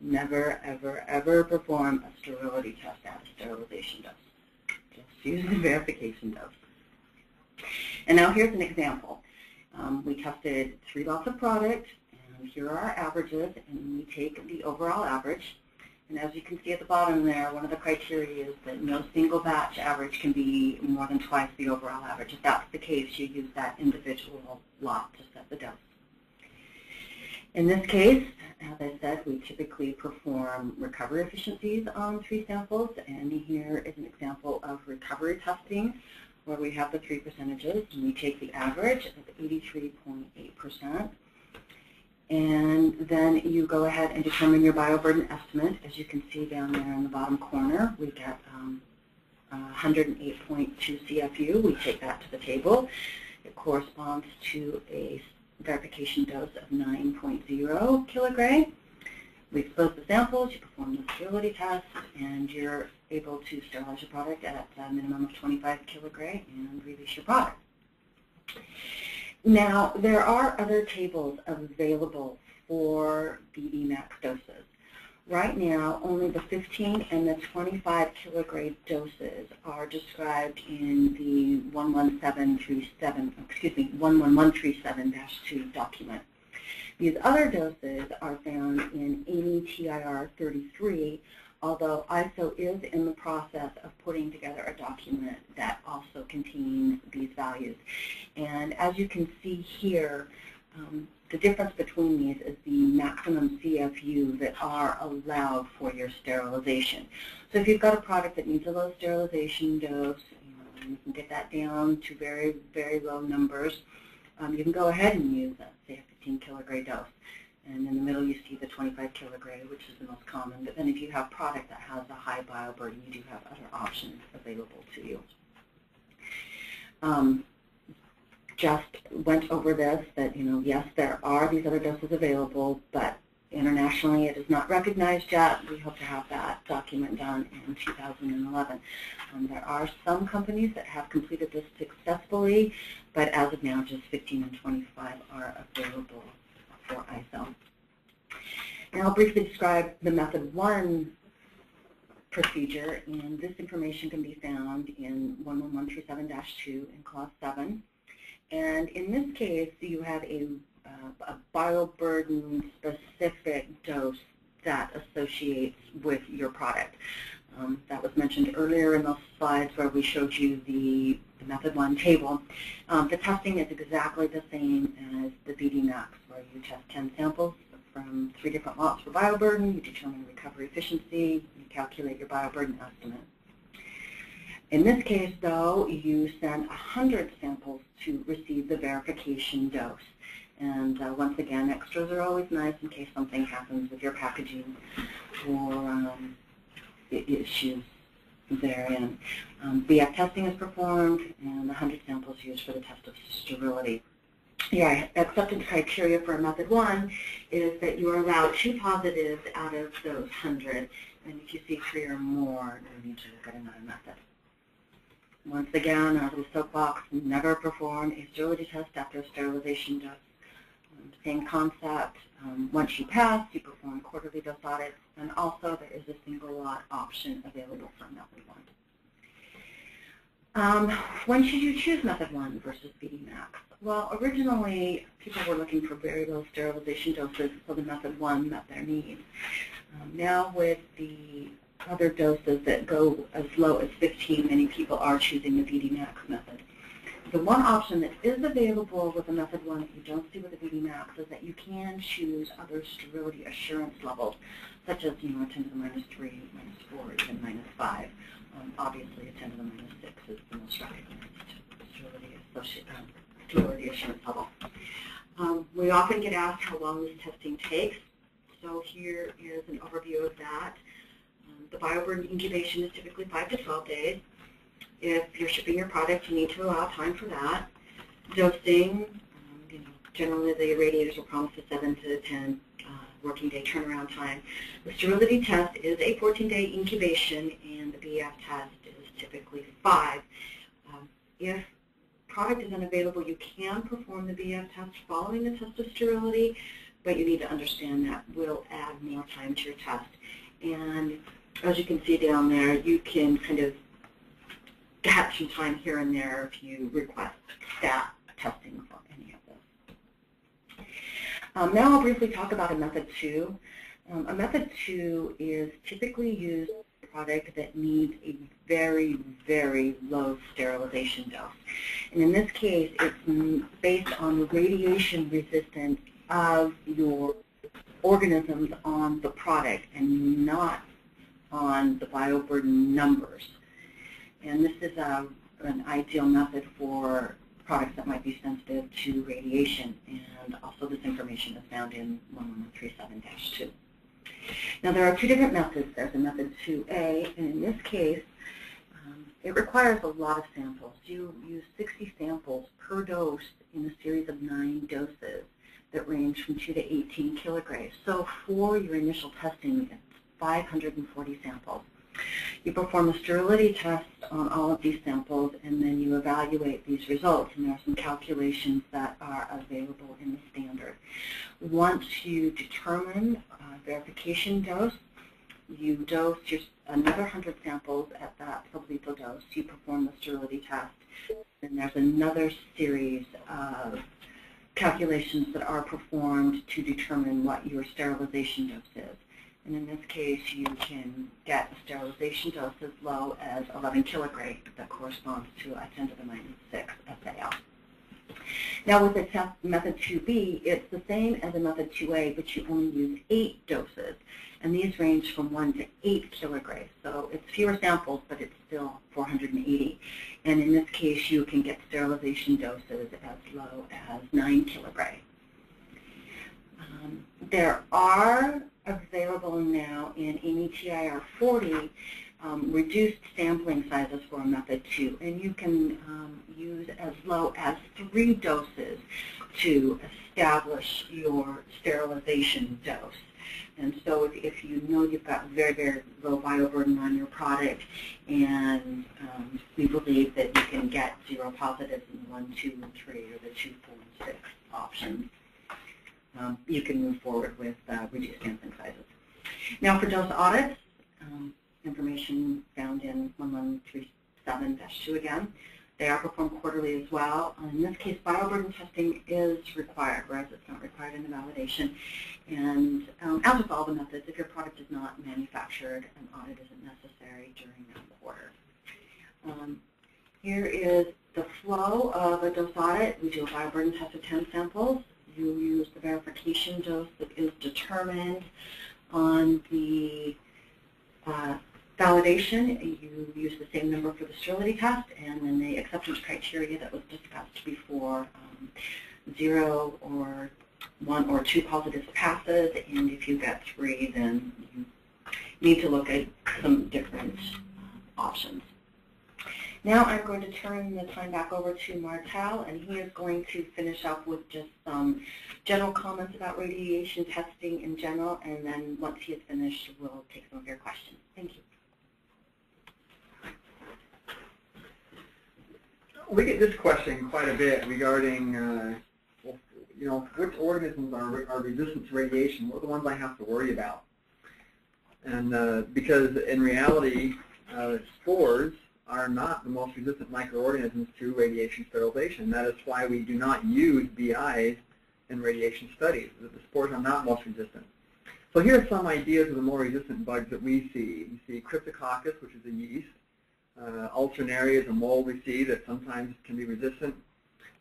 Never, ever, ever perform a sterility test at a sterilization dose. Just use the verification dose. And now here's an example. We tested 3 lots of product, and here are our averages, and we take the overall average. And as you can see at the bottom there, one of the criteria is that no single batch average can be more than twice the overall average. If that's the case, you use that individual lot to set the dose. In this case, as I said, we typically perform recovery efficiencies on 3 samples, and here is an example of recovery testing where we have the 3 percentages, and we take the average of 83.8%. And then you go ahead and determine your bioburden estimate. As you can see down there in the bottom corner, we get 108.2 CFU. We take that to the table. It corresponds to a verification dose of 9.0 kilogray. We expose the samples, you perform the sterility test, and you're able to sterilize your product at a minimum of 25 kilogray and release your product. Now, there are other tables available for VDmax doses. Right now, only the 15 and the 25 kilograde doses are described in the 11737-2 document. These other doses are found in ISO TIR 33, although ISO is in the process of putting together a document that also contains these values. And as you can see here, the difference between these is the maximum CFU that are allowed for your sterilization. So if you've got a product that needs a low sterilization dose, you can get that down to very, very low numbers. You can go ahead and use, say, a 15 kilogray dose. And in the middle, you see the 25 kilogray, which is the most common. But then if you have product that has a high bioburden, you do have other options available to you. Just went over this, that, yes, there are these other doses available, but internationally it is not recognized yet. We hope to have that document done in 2011. There are some companies that have completed this successfully, but as of now, just 15 and 25 are available for ISO. Now I'll briefly describe the Method 1 procedure, and this information can be found in 11137-2 in Clause 7. And in this case, you have a bioburden-specific dose that associates with your product. That was mentioned earlier in those slides where we showed you the Method 1 table. The testing is exactly the same as the VDmax, where you test 10 samples from 3 different lots for bioburden, you determine recovery efficiency, you calculate your bioburden estimate. In this case, though, you send 100 samples to receive the verification dose. And once again, extras are always nice in case something happens with your packaging or issues therein. BF testing is performed, and 100 samples used for the test of sterility. Yeah, acceptance criteria for method one is that you are allowed 2 positives out of those 100, and if you see 3 or more, you need to look at another method. Once again, our little soapbox, never perform a sterility test after a sterilization dose. Same concept. Once you pass, you perform quarterly dose audits, and also there is a single lot option available for method one. When should you choose method one versus VDmax? Well, originally people were looking for very low sterilization doses, so the method one met their needs. Now with the other doses that go as low as 15, many people are choosing the VDmax method. The one option that is available with the method one that you don't see with the VDmax is that you can choose other sterility assurance levels, such as, you know, a 10⁻³ -4, even -5. Obviously, a 10⁻⁶ is the most recognized sterility assurance level. We often get asked how long this testing takes, so here is an overview of that. The bioburden incubation is typically 5 to 12 days. If you're shipping your product, you need to allow time for that. Dosing, you know, generally the irradiators will promise a 7 to 10 working day turnaround time. The sterility test is a 14-day incubation, and the BF test is typically 5. If product is unavailable, you can perform the BF test following the test of sterility, but you need to understand that will add more time to your test. And as you can see down there, you can kind of have some time here and there if you request stat testing for any of those. Now I'll briefly talk about a method two. A method two is typically used for a product that needs a very, very low sterilization dose. And in this case, it's based on the radiation resistance of your organisms on the product and not on the bioburden numbers. And this is an ideal method for products that might be sensitive to radiation. And also this information is found in 11137-2. Now there are 2 different methods. There's a method 2A, and in this case, it requires a lot of samples. You use 60 samples per dose in a series of 9 doses that range from 2 to 18 kilograys. So for your initial testing, it's 540 samples. You perform a sterility test on all of these samples, and then you evaluate these results, and there are some calculations that are available in the standard. Once you determine a verification dose, you dose another 100 samples at that sublethal dose. You perform the sterility test, and there's another series of calculations that are performed to determine what your sterilization dose is. And in this case, you can get a sterilization dose as low as 11 kilogray. That corresponds to a 10⁻⁶ SAL. Now with the test method 2B, it's the same as a method 2A, but you only use 8 doses. And these range from 1 to 8 kilograys. So it's fewer samples, but it's still 480. And in this case, you can get sterilization doses as low as 9 kilogray. There are available now in AAMI TIR 40 reduced sampling sizes for a method 2, and you can use as low as 3 doses to establish your sterilization dose. And so if you know you've got very, very low bioburden on your product, and we believe that you can get 0 positives in 1, 2, and 3, or the 2, 4, and 6 options, you can move forward with reduced sampling sizes. Now for dose audits, information found in 1137-2 again. They are performed quarterly as well. In this case, bioburden testing is required, whereas it's not required in the validation. And as with all the methods, if your product is not manufactured, an audit isn't necessary during that quarter. Here is the flow of a dose audit. We do a bioburden test of 10 samples. You use the verification dose that is determined on the validation. You use the same number for the sterility test, and then the acceptance criteria that was discussed before 0 or 1 or 2 positives passes, and if you've got 3, then you need to look at some different options. Now I'm going to turn the time back over to Martell, and he is going to finish up with just some general comments about radiation testing in general, and then once he is finished, we'll take some of your questions. Thank you. We get this question quite a bit regarding, which organisms are resistant to radiation? What are the ones I have to worry about? And because in reality, spores are not the most resistant microorganisms to radiation sterilization. That is why we do not use BIs in radiation studies. That the spores are not most resistant. So here are some ideas of the more resistant bugs that we see. We see Cryptococcus, which is a yeast. Alternaria is a mold we see that sometimes can be resistant.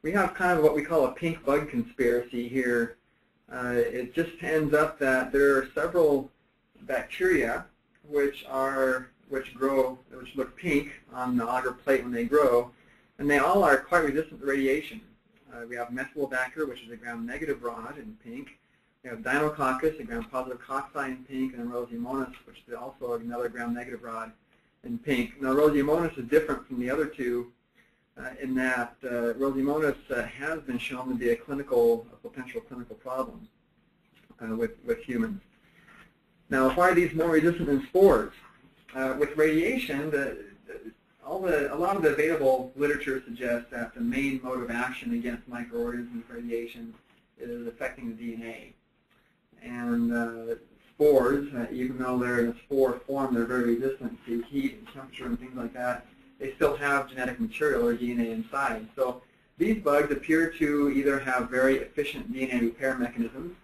We have kind of what we call a pink bug conspiracy here. It just ends up that there are several bacteria which look pink on the agar plate when they grow, and they all are quite resistant to radiation. We have methylbacter, which is a gram-negative rod in pink. We have dinococcus, a gram-positive cocci in pink, and Roseomonas, which is also another gram-negative rod in pink. Now, Roseomonas is different from the other two in that Roseomonas has been shown to be a potential clinical problem with humans. Now, why are these more resistant than spores? With radiation, a lot of the available literature suggests that the main mode of action against microorganisms with radiation is affecting the DNA. And spores, even though they're in a spore form, they're very resistant to heat and temperature and things like that. They still have genetic material or DNA inside. So these bugs appear to either have very efficient DNA repair mechanisms,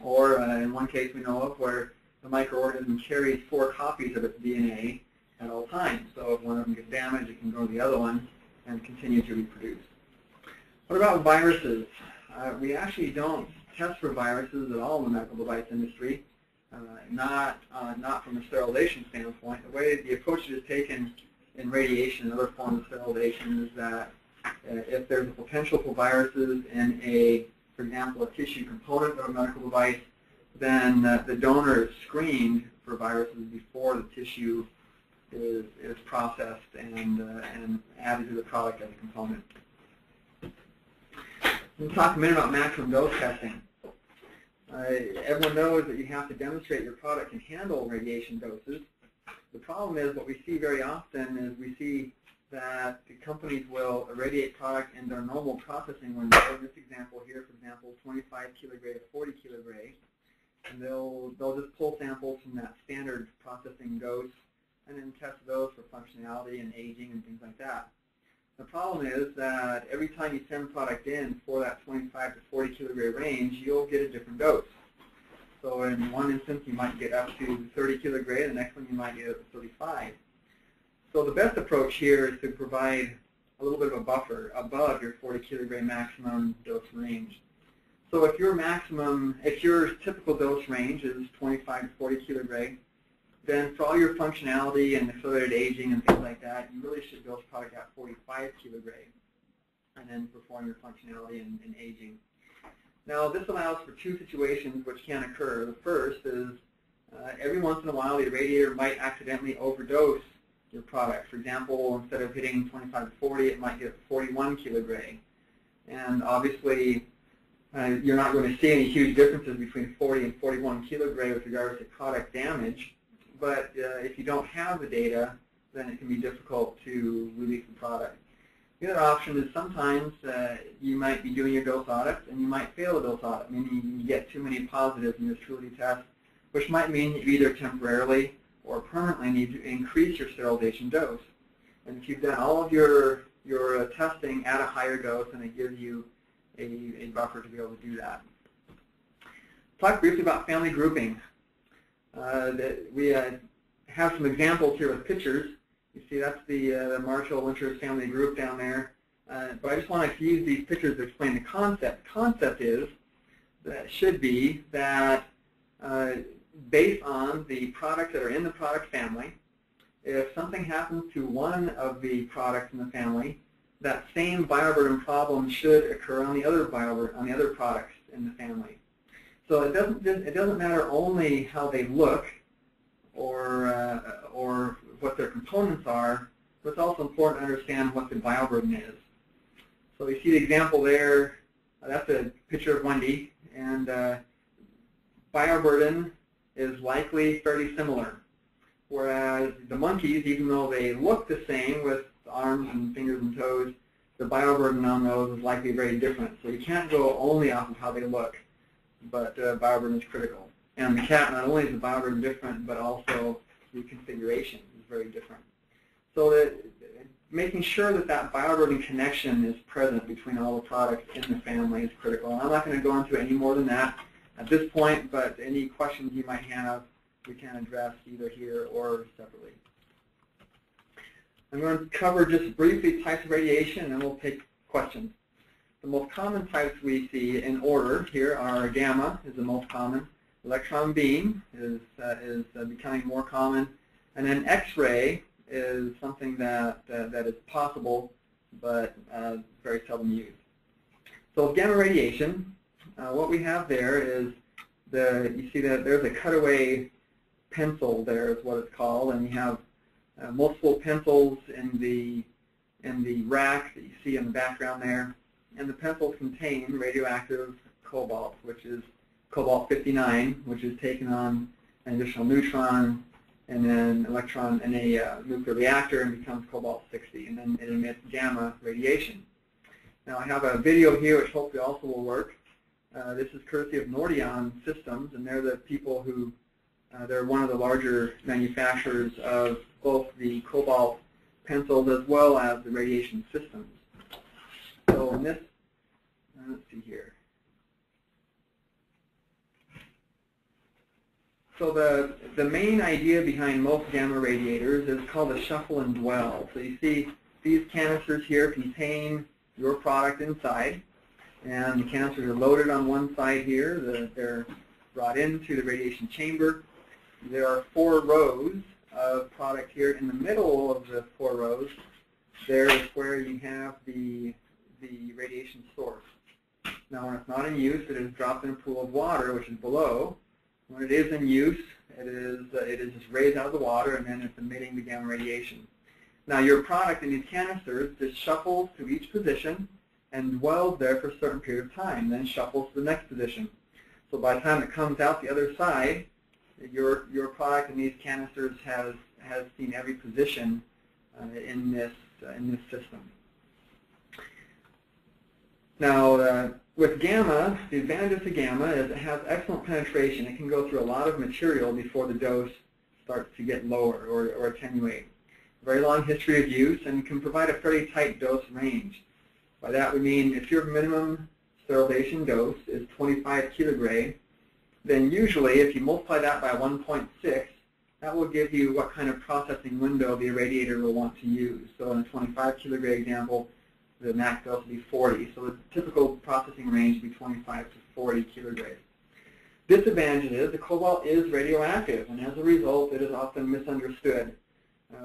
or in one case we know of where the microorganism carries 4 copies of its DNA at all times. So if one of them gets damaged, it can go to the other one and continue to reproduce. What about viruses? We actually don't test for viruses at all in the medical device industry, not from a sterilization standpoint. The way the approach is taken in radiation and other forms of sterilization is that if there's a potential for viruses in for example, a tissue component of a medical device, then the donor is screened for viruses before the tissue is processed and added to the product as a component. We'll talk a minute about maximum dose testing. Everyone knows that you have to demonstrate your product can handle radiation doses. The problem is what we see very often is we see that the companies will irradiate products in their normal processing window. In this example here, for example, 25 kilogray to 40 kilogray. And they'll just pull samples from that standard processing dose and then test those for functionality and aging and things like that. The problem is that every time you send product in for that 25 to 40 kilogray range, you'll get a different dose. So in one instance, you might get up to 30 kilogray, the next one you might get up to 35. So the best approach here is to provide a little bit of a buffer above your 40 kilogray maximum dose range. So if your typical dose range is 25 to 40 kilogray, then for all your functionality and accelerated aging and things like that, you really should dose product at 45 kilogray and then perform your functionality and aging. Now this allows for 2 situations which can occur. The first is every once in a while the irradiator might accidentally overdose your product. For example, instead of hitting 25 to 40, it might get 41 kilogray. And obviously, you're not going to see any huge differences between 40 and 41 kilogray with regards to product damage, but if you don't have the data, then it can be difficult to release the product. The other option is sometimes you might be doing your dose audit and you might fail a dose audit, meaning you get too many positives in your sterility test, which might mean you either temporarily or permanently need to increase your sterilization dose. And if you've done all of your testing at a higher dose, then it gives you a buffer to be able to do that. Talk briefly about family grouping. We have some examples here with pictures. You see that's the Martell Winters family group down there. But I just wanted to use these pictures to explain the concept. The concept is that should be that based on the products that are in the product family, if something happens to one of the products in the family, that same bioburden problem should occur on the other on the other products in the family. So it doesn't matter only how they look or what their components are, but it's also important to understand what the bioburden is. So you see the example there. That's a picture of Wendy, and bioburden is likely fairly similar. Whereas the monkeys, even though they look the same with arms and fingers and toes, the bioburden on those is likely very different. So you can't go only off of how they look, but bioburden is critical. And the cat, not only is the bioburden different, but also the configuration is very different. So that making sure that that bioburden connection is present between all the products in the family is critical. And I'm not going to go into it any more than that at this point, but any questions you might have, we can address either here or separately. I'm going to cover just briefly types of radiation, and we'll take questions. The most common types we see in order here are gamma is the most common, electron beam is becoming more common, and then X-ray is something that that is possible but very seldom used. So with gamma radiation, what we have there is you see that there's a cutaway pencil there is what it's called, and you have multiple pencils in the rack that you see in the background there, and the pencils contain radioactive cobalt, which is cobalt-59, which is taken on an additional neutron and then electron in a nuclear reactor and becomes cobalt-60, and then it emits gamma radiation. Now I have a video here which hopefully also will work. This is courtesy of Nordion Systems, and they're the people who they're one of the larger manufacturers of both the cobalt pencils as well as the radiation systems. So in this, let's see here. So the main idea behind most gamma radiators is called a shuffle and dwell. So you see these canisters here contain your product inside, and the canisters are loaded on one side here. They're brought into the radiation chamber. There are four rows of product here. In the middle of the four rows, there is where you have the radiation source. Now, when it's not in use, it is dropped in a pool of water, which is below. When it is in use, it is just raised out of the water, and then it's emitting the gamma radiation. Now, your product in these canisters just shuffles to each position and dwells there for a certain period of time, then shuffles to the next position. So by the time it comes out the other side, your product in these canisters has seen every position in this system. Now, with gamma, the advantage to gamma is it has excellent penetration. It can go through a lot of material before the dose starts to get lower or attenuate. Very long history of use, and can provide a fairly tight dose range. By that we mean if your minimum sterilization dose is 25 kilogray, then usually if you multiply that by 1.6, that will give you what kind of processing window the irradiator will want to use. So in a 25 kilogray example, the max dose will be 40. So the typical processing range would be 25 to 40 kilograys. Disadvantage is the cobalt is radioactive, and as a result, it is often misunderstood.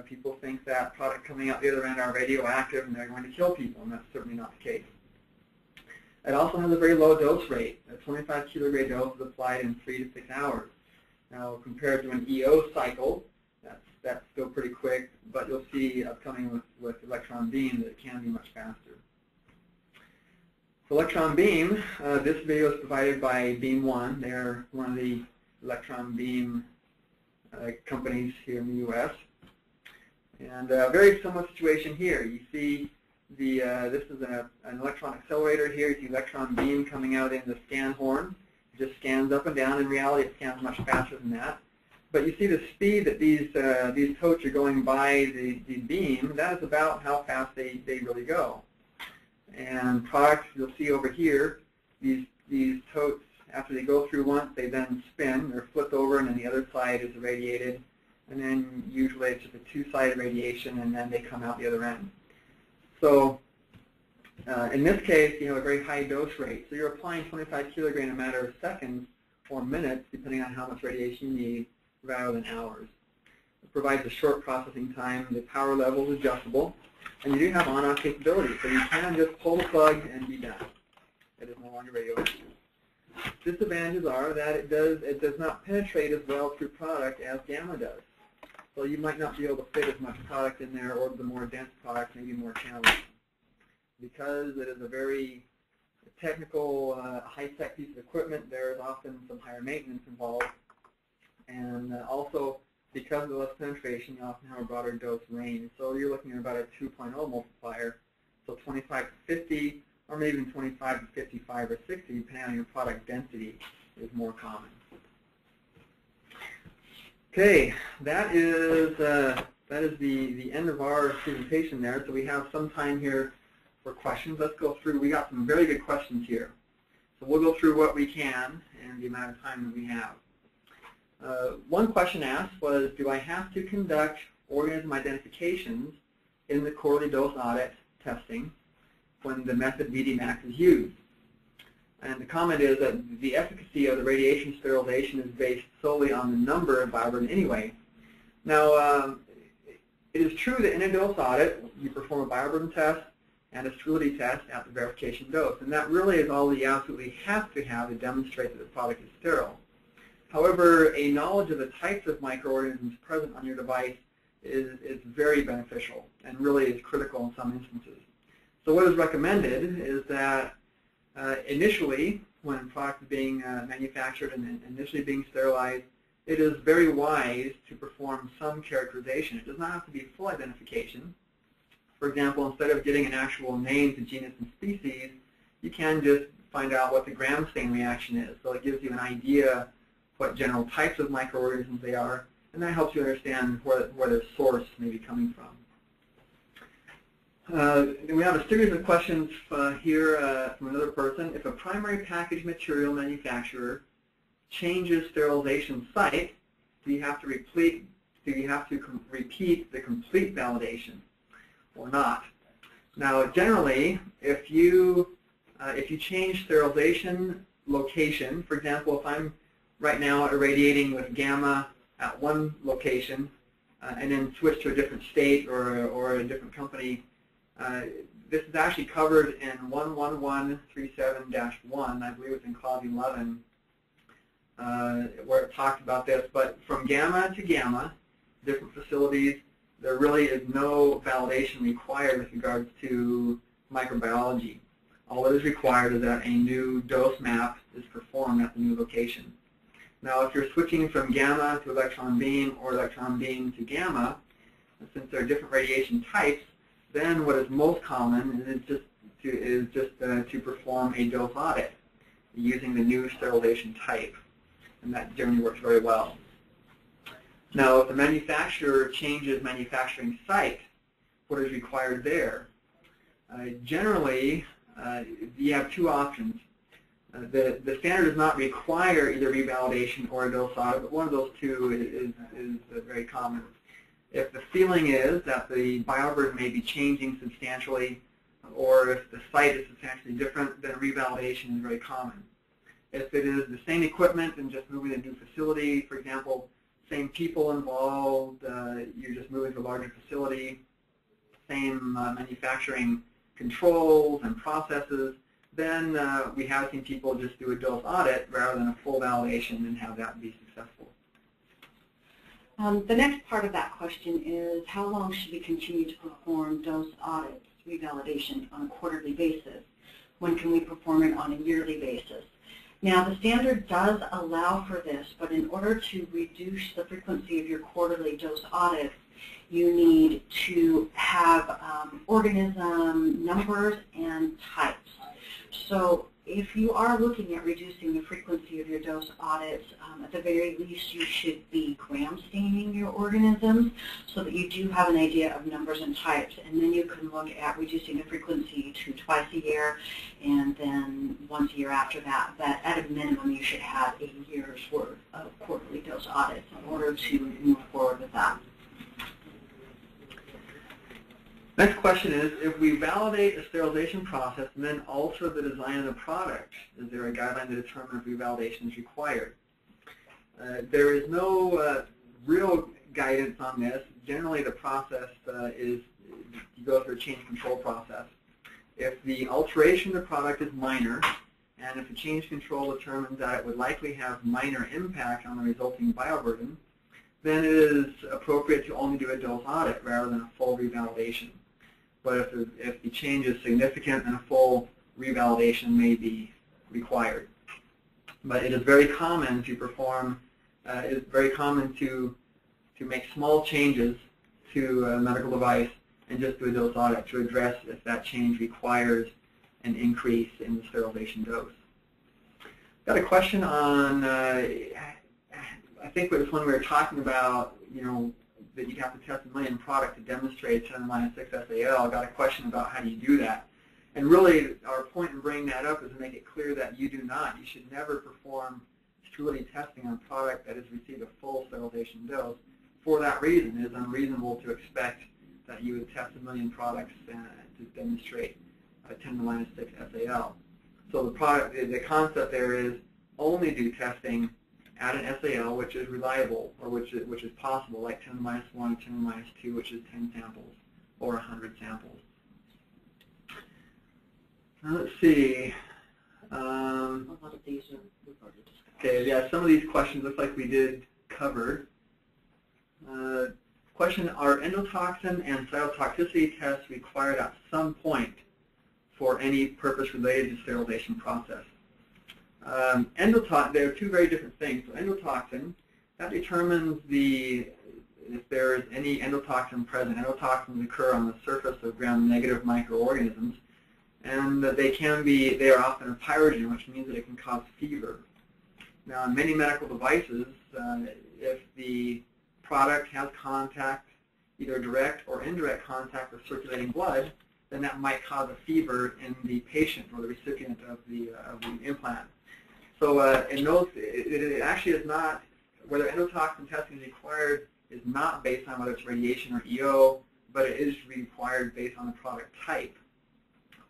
People think that product coming out the other end are radioactive and they're going to kill people, and that's certainly not the case. It also has a very low dose rate. A 25 kilogray dose is applied in 3 to 6 hours. Now, compared to an EO cycle, that's still pretty quick, but you'll see upcoming with electron beam that it can be much faster. So electron beam, this video is provided by Beam One. They're one of the electron beam companies here in the U.S. And a very similar situation here. You see this is an electron accelerator here. You see electron beam coming out in the scan horn. It just scans up and down. In reality, it scans much faster than that. But you see the speed that these totes are going by the beam, that is about how fast they really go. And products, you'll see over here, these totes, after they go through once, they then spin. They're flipped over, and then the other side is irradiated. And then usually it's just a two-sided radiation, and then they come out the other end. So in this case, you have a very high dose rate. So you're applying 25 kilogray in a matter of seconds or minutes, depending on how much radiation you need, rather than hours. It provides a short processing time. The power level is adjustable, And you do have on-off capability, so you can just pull the plug and be done. It is no longer radioactive. Disadvantages are that it does not penetrate as well through product as gamma does. So you might not be able to fit as much product in there, or the more dense product may be more challenging. Because it is a very technical, high-tech piece of equipment, there is often some higher maintenance involved. And also, because of the less penetration, you often have a broader dose range. So you're looking at about a 2.0 multiplier, so 25 to 50, or maybe even 25 to 55 or 60, depending on your product density, is more common. Okay, that is the end of our presentation there. So we have some time here for questions. Let's go through. We got some very good questions here. So we'll go through what we can and the amount of time that we have. One question asked was, do I have to conduct organism identifications in the quarterly dose audit testing when the method VDmax is used? And the comment is that the efficacy of the radiation sterilization is based solely on the number of viburned anyway. Now, it is true that in a dose audit, you perform a viburned test and a sterility test at the verification dose, and that really is all that you absolutely have to have to demonstrate that the product is sterile. However, a knowledge of the types of microorganisms present on your device is very beneficial and really is critical in some instances. So what is recommended is that initially, when product is being manufactured and initially being sterilized, it is very wise to perform some characterization. It does not have to be full identification. For example, instead of getting an actual name to genus and species, you can just find out what the gram stain reaction is. So it gives you an idea what general types of microorganisms they are, and that helps you understand where their source may be coming from. We have a series of questions here from another person. If a primary package material manufacturer changes sterilization site, do you have to repeat the complete validation or not? Now, generally, if you change sterilization location, for example, if I'm right now irradiating with gamma at one location and then switch to a different state or a different company, this is actually covered in 11137-1, I believe it's in clause 11, where it talks about this. But from gamma to gamma, different facilities, there really is no validation required with regards to microbiology. All that is required is that a new dose map is performed at the new location. Now, if you're switching from gamma to electron beam or electron beam to gamma, since there are different radiation types, then what is most common is just to perform a dose audit using the new sterilization type, and that generally works very well. Now, if the manufacturer changes manufacturing site, what is required there? Generally, you have two options. The standard does not require either revalidation or a dose audit, but one of those two is very common. If the feeling is that the bioburden may be changing substantially, or if the site is substantially different, then revalidation is very common. If it is the same equipment and just moving to a new facility, for example, same people involved, you're just moving to a larger facility, same manufacturing controls and processes, then we have seen people just do a dose audit rather than a full validation and have that be successful. The next part of that question is, how long should we continue to perform dose audits, revalidation, on a quarterly basis? When can we perform it on a yearly basis? Now, the standard does allow for this, but in order to reduce the frequency of your quarterly dose audits, you need to have organism numbers and types. So if you are looking at reducing the frequency of your dose audits, at the very least you should be gram staining your organisms so that you do have an idea of numbers and types, and then you can look at reducing the frequency to twice a year and then once a year after that. But at a minimum you should have a year's worth of quarterly dose audits in order to move forward with that. Next question is, if we validate a sterilization process and then alter the design of the product, is there a guideline to determine if revalidation is required? There is no real guidance on this. Generally, the process uh, is, to go through a change control process. If the alteration of the product is minor, and if the change control determines that it would likely have minor impact on the resulting bioburden, then it is appropriate to only do a dose audit rather than a full revalidation. But if the change is significant, then a full revalidation may be required. But it is very common to perform, to make small changes to a medical device and just do a dose audit to address if that change requires an increase in the sterilization dose. Got a question on, I think it was when we were talking about, you know, that you'd have to test a million product to demonstrate 10^6 SAL. I got a question about how do you do that. And really, our point in bringing that up is to make it clear that you do not. You should never perform sterility testing on a product that has received a full sterilization dose. For that reason, it is unreasonable to expect that you would test a million products to demonstrate 10^6 SAL. So the concept there is only do testing at an SAL which is reliable or which is possible, like 10^1, 10^2, which is 10 samples or 100 samples. Now let's see. A lot of these we've already discussed. Okay, yeah, some of these questions look like we did cover. Question: are endotoxin and cytotoxicity tests required at some point for any purpose related to sterilization process? There are two very different things. So endotoxin, that determines if there is any endotoxin present. Endotoxins occur on the surface of gram-negative microorganisms, and they are often a pyrogen, which means that it can cause fever. Now, in many medical devices, if the product has contact, either direct or indirect contact with circulating blood, then that might cause a fever in the patient or the recipient of the implant. So in those, it actually is not, whether endotoxin testing is required is not based on whether it's radiation or EO, but it is required based on the product type.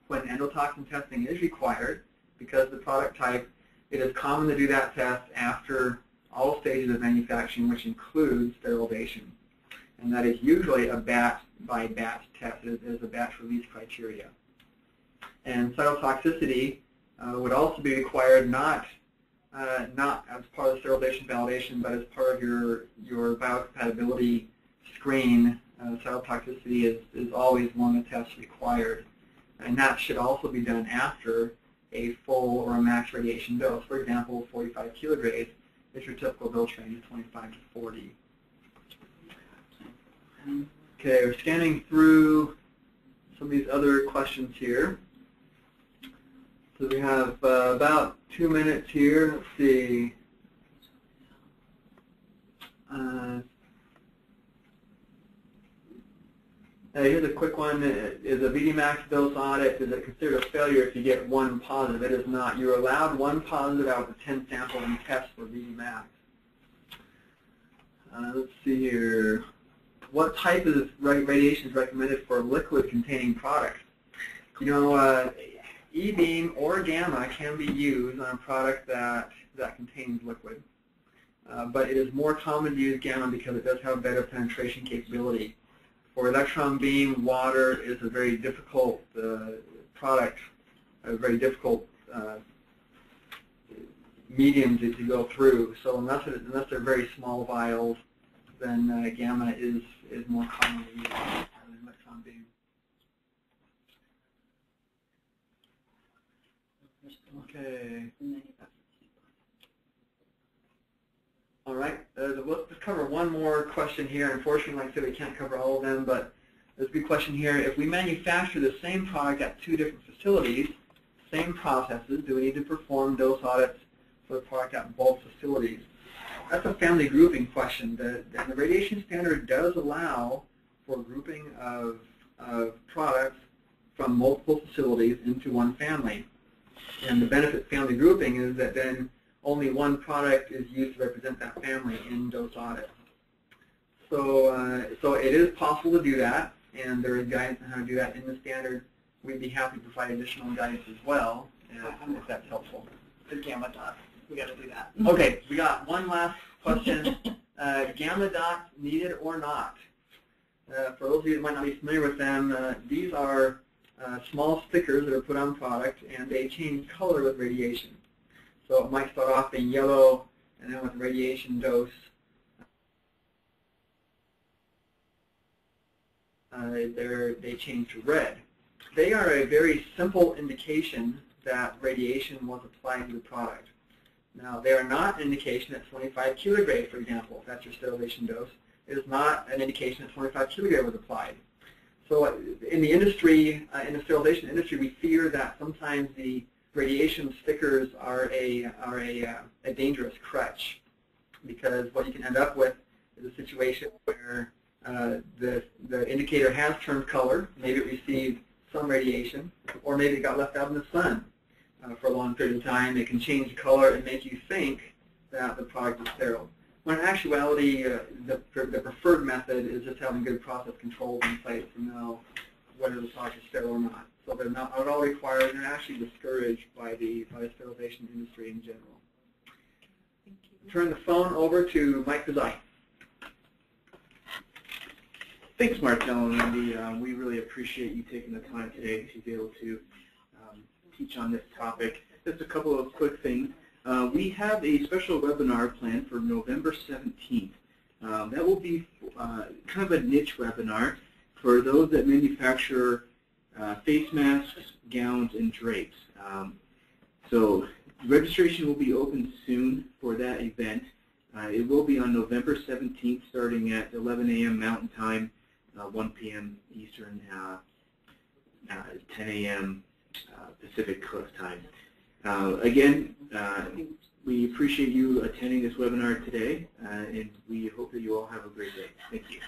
When endotoxin testing is required, because the product type, it is common to do that test after all stages of manufacturing, which includes sterilization. And that is usually a batch-by-batch test. It is a batch release criteria. And cytotoxicity would also be required not as part of sterilization validation, but as part of your biocompatibility screen. Cytotoxicity is always one of the tests required. And that should also be done after a full or a max radiation dose. For example, 45 kilograys is your typical dose range of 25 to 40. Okay, we're scanning through some of these other questions here. So we have about 2 minutes here. Let's see. Here's a quick one. Is a VDmax dose audit, is it considered a failure if you get one positive? It is not. You're allowed one positive out of the 10 samples and test for VDmax. Let's see here. What type of radiation is recommended for liquid-containing products? You know, E-beam or gamma can be used on a product that contains liquid, but it is more common to use gamma because it does have better penetration capability. For electron beam, water is a very difficult product, a very difficult medium to go through. So unless they're very small vials, then gamma is more commonly used than electron beam. Okay. All right. Let's cover one more question here. Unfortunately, like I said, we can't cover all of them, but there's a big question here. If we manufacture the same product at two different facilities, same processes, do we need to perform dose audits for the product at both facilities? That's a family grouping question. The radiation standard does allow for grouping of products from multiple facilities into one family. And the benefit of family grouping is that then only one product is used to represent that family in dose audits. So, so it is possible to do that, and there is guidance on how to do that in the standard. We'd be happy to provide additional guidance as well, if that's helpful. The gamma dot. We got to do that. Okay, we got one last question. Gamma dots needed or not? for those of you that might not be familiar with them, these are small stickers that are put on product, and they change color with radiation. So it might start off in yellow, and then with radiation dose, they change to red. They are a very simple indication that radiation was applied to the product. Now, they are not an indication at 25 kilogray, for example, if that's your sterilization dose. It is not an indication that 25 kilogray was applied. So in the industry, in the sterilization industry, we fear that sometimes the radiation stickers are a dangerous crutch, because what you can end up with is a situation where the indicator has turned color. Maybe it received some radiation, or maybe it got left out in the sun for a long period of time. It can change the color and make you think that the product is sterile, when in actuality, the preferred method is just having good process controls in place to know whether the product is sterile or not. So they're not at all required, and they're actually discouraged by the sterilization industry in general. Thank you. Turn the phone over to Mike Kazai. Thanks, Martell and Wendy. We really appreciate you taking the time today to be able to teach on this topic. Just a couple of quick things. We have a special webinar planned for November 17th. That will be kind of a niche webinar for those that manufacture face masks, gowns, and drapes. So registration will be open soon for that event. It will be on November 17th, starting at 11 a.m. Mountain Time, 1 p.m. Eastern, 10 a.m. Pacific Coast Time. Again, we appreciate you attending this webinar today, and we hope that you all have a great day. Thank you.